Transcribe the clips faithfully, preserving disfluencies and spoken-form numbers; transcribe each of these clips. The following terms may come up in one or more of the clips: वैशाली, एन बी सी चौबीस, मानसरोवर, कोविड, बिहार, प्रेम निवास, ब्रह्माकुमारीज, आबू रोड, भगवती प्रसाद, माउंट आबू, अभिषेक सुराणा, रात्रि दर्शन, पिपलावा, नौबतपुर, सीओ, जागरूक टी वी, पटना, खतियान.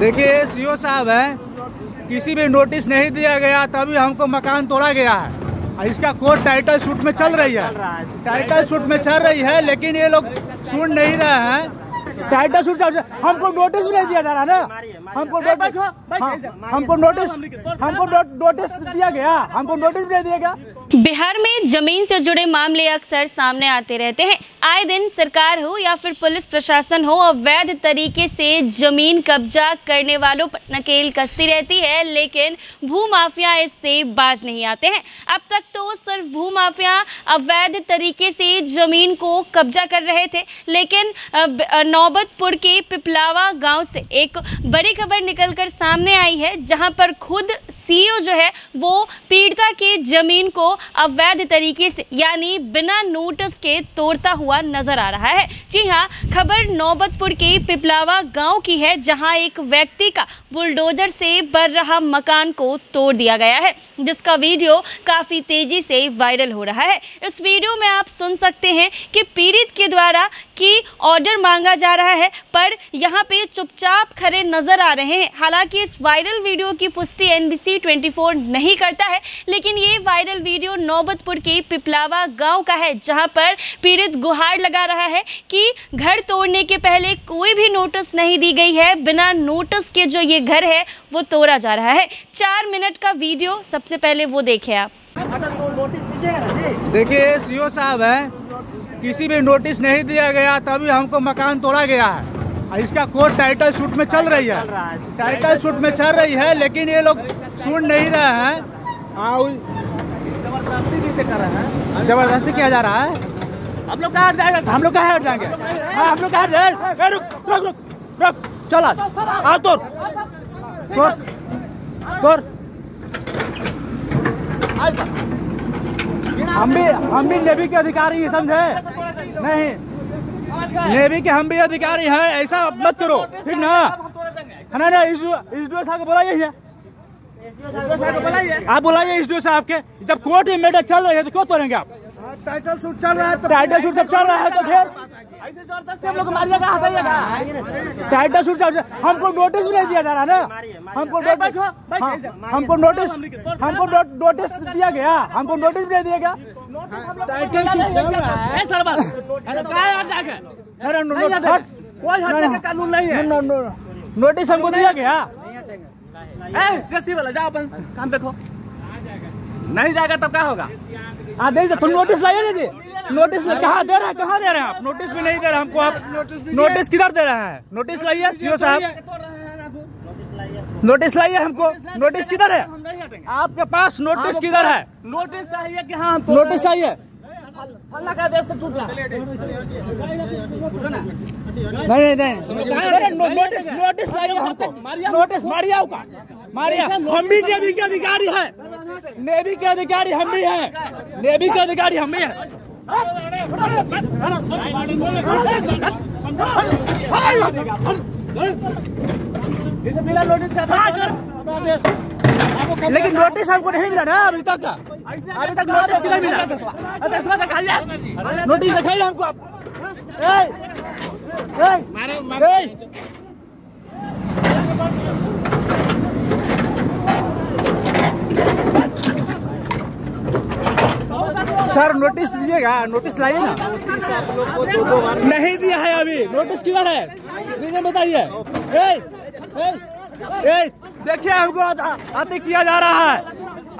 देखिए सीओ साहब है, किसी भी नोटिस नहीं दिया गया तभी हमको मकान तोड़ा गया है। इसका कोर्ट टाइटल शूट में चल रही है, टाइटल शूट में चल रही है, लेकिन ये लोग सुन नहीं रहे हैं। टाइटल शूट हमको नोटिस भी नहीं दिया जा रहा ना, हमको नोटिस हमको नोटिस हमको नोटिस दिया गया, हमको नोटिस भी नहीं दिया गया। बिहार में जमीन से जुड़े मामले अक्सर सामने आते रहते हैं। आए दिन सरकार हो या फिर पुलिस प्रशासन हो, अवैध तरीके से जमीन कब्जा करने वालों पर नकेल कसती रहती है, लेकिन भूमाफिया इससे बाज नहीं आते हैं। अब तक तो सिर्फ भूमाफिया अवैध तरीके से जमीन को कब्जा कर रहे थे, लेकिन नौबतपुर के पिपलावा गांव से एक बड़ी खबर निकलकर सामने आई है, जहां पर खुद सीओ जो है वो पीड़िता की जमीन को अवैध तरीके से यानी बिना नोटिस के तोड़ता हुआ नजर आ रहा है। जी हाँ, खबर नौबतपुर के पिपलावा गांव की है, जहां एक व्यक्ति का बुलडोजर से बन रहा मकान को तोड़ दिया गया है, जिसका वीडियो काफी तेजी से वायरल हो रहा है। इस वीडियो में आप सुन सकते हैं कि पीड़ित के द्वारा कि ऑर्डर मांगा जा रहा है, पर यहां पे चुपचाप खड़े नजर आ रहे हैं। हालांकि इस वायरल वीडियो की पुष्टि एन बी सी चौबीस नहीं करता है, लेकिन ये वायरल वीडियो नौबतपुर के पिपलावा गांव का है, जहां पर पीड़ित गुहार लगा रहा है कि घर तोड़ने के पहले कोई भी नोटिस नहीं दी गई है, बिना नोटिस के जो ये घर है वो तोड़ा जा रहा है। चार मिनट का वीडियो सबसे पहले वो देखें आप। देखिए सीओ साहब है, किसी भी नोटिस नहीं दिया गया तभी हमको मकान तोड़ा गया है। इसका कोर्ट टाइटल शूट में चल रही है, टाइटल शूट में चल रही है, लेकिन ये लोग सुन नहीं रहे हैं। जबरदस्ती किया जा रहा है। हम लोग कहाँ जाएंगे, हम लोग कहाँ हट जाएंगे, हम लोग कहाँ जाएंगे। रुक रुक रुक रुक चला आ तोड़ तोड़ तोड़ हम भी हम भी नेवी के अधिकारी हैं, समझे नहीं, नेवी के हम भी अधिकारी हैं। ऐसा मत करो, ठीक ना है ना। इस डीओ साहब को बुलाइए, आप बुलाइए इस डीओ साहब के। जब कोर्ट में मैटर चल रही है तो क्यों तोड़ेंगे आप? टाइटल शूट चल रहा है तो टाइटल शूट जब चल रहा है तो फिर ऐसे जबरदस्ती हम लोग मारिएगा, हटाइएगा। टाइटल शूट हमको नोटिस भी नहीं दिया जा रहा ना, हमको हमको नोटिस हमको नोटिस दिया गया, हमको नोटिस भी नहीं दिया गया। टाइटल शूट चल रहा है सर, बात कोई हटने का कानून नहीं है। नोटिस हमको दिया गया, जाओ अपन काम देखो। नहीं जाएगा तब क्या होगा? हाँ दे, तुम नोटिस लाइए जी। नोटिस कहाँ दे रहे हैं, कहाँ दे रहे हैं आप? नोटिस भी नहीं दे रहे हमको, आप नोटिस किधर दे रहे हैं? नोटिस लाइए सीओ साहब, नोटिस लाइए हमको। नोटिस किधर है आपके पास? नोटिस किधर है? नोटिस चाहिए कि हाँ नोटिस चाहिए। नहीं नहीं नोटिस नोटिस लाइए हमको, नोटिस मारिया का मारिया। हम भी नेवी के अधिकारी है, नेवी के अधिकारी हम भी है, नेवी के अधिकारी हम भी है। लेकिन नोटिस हमको नहीं मिला ना अभी तक, अभी तक नोटिस नहीं मिला। नोटिस दिखाइए हमको आप। सर नोटिस दीजिएगा, नोटिस लाइए ना। नहीं दिया है अभी, नोटिस किधर है? रीजन बताइए। देखिए हमको आते किया जा रहा है,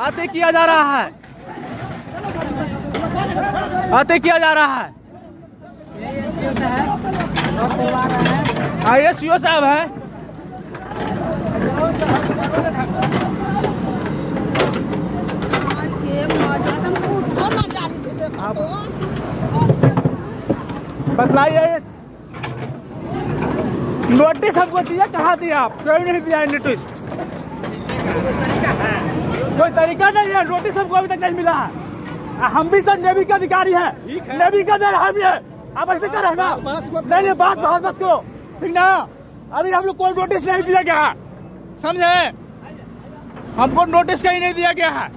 आते किया जा रहा है, आते किया जा रहा है। ये सीओ साहब है। बताइए नोटिस हमको दिया कहाँ दिया आप? कोई नहीं दिया है नोटिस, कोई तरीका नहीं है। नोटिस हमको अभी तक नहीं मिला है। हम भी सर नेवी के अधिकारी हैं, नेवी का दर हम है। आप ऐसे कर रहे हैं ना, नहीं बात बहुत मत करो, ठीक ना। अभी हम लोग कोई नोटिस नहीं दिया गया, समझे? हमको नोटिस कहीं नहीं दिया गया है।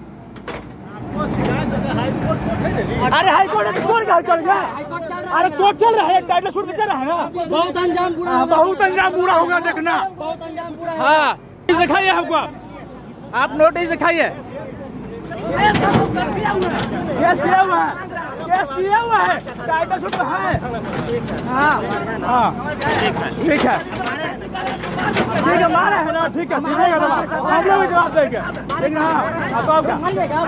अरे हाईकोर्ट हाईकोर्ट हाईकोर्ट अरे तो चल रहा है, टाइटल शूट में चल रहा है, बहुत अंजाम बुरा, बहुत अंजाम बुरा होगा, देखना बहुत अंजाम बुरा। हाँ नोटिस दिखाइए हमको, आप नोटिस दिखाइए। केस दिया हुआ है, केस दिया हुआ है, टाइटल शूट है। हाँ हाँ ठीक है, ठीक है, मारा है ना, ठीक है, दीजिएगा जवाब, हम लोग भी जवाब देंगे, लेकिन हाँ आपको आपका हाँ मारेगा,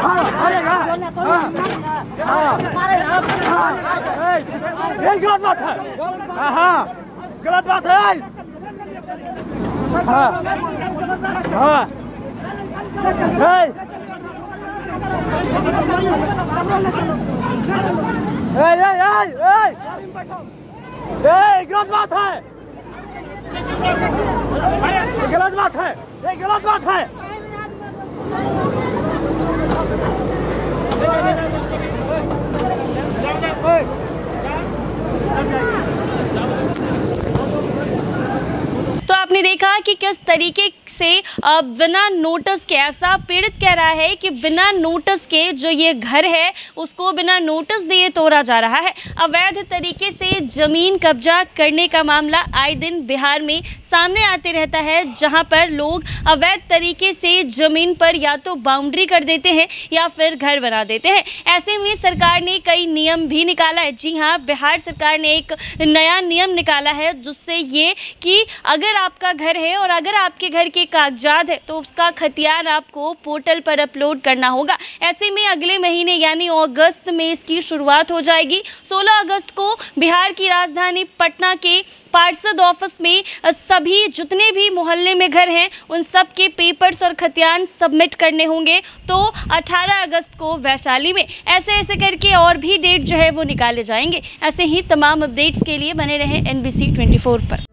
हाँ हाँ हाँ, ये गलत बात है, हाँ गलत बात है, हाँ हाँ है। ए ए ए ए गलत बात है, गलत बात है, ये गलत बात है। तो आपने देखा कि किस तरीके से बिना नोटिस के, ऐसा पीड़ित कह रहा है कि बिना नोटिस के जो ये घर है उसको बिना नोटिस दिए तोड़ा जा रहा है। अवैध तरीके से जमीन कब्जा करने का मामला आए दिन बिहार में सामने आते रहता है, जहां पर लोग अवैध तरीके से जमीन पर या तो बाउंड्री कर देते हैं या फिर घर बना देते हैं। ऐसे में सरकार ने कई नियम भी निकाला है। जी हाँ, बिहार सरकार ने एक नया नियम निकाला है, जिससे ये कि अगर आपका घर है और अगर आपके घर के कागजात है तो उसका खतियान आपको पोर्टल पर अपलोड करना होगा। ऐसे में अगले महीने यानी अगस्त में इसकी शुरुआत हो जाएगी। सोलह अगस्त को बिहार की राजधानी पटना के पार्षद ऑफिस में सभी जितने भी मोहल्ले में घर हैं उन सब के पेपर्स और खतियान सबमिट करने होंगे। तो अठारह अगस्त को वैशाली में, ऐसे ऐसे करके और भी डेट जो है वो निकाले जाएंगे। ऐसे ही तमाम अपडेट्स के लिए बने रहें एन बी सी चौबीस पर।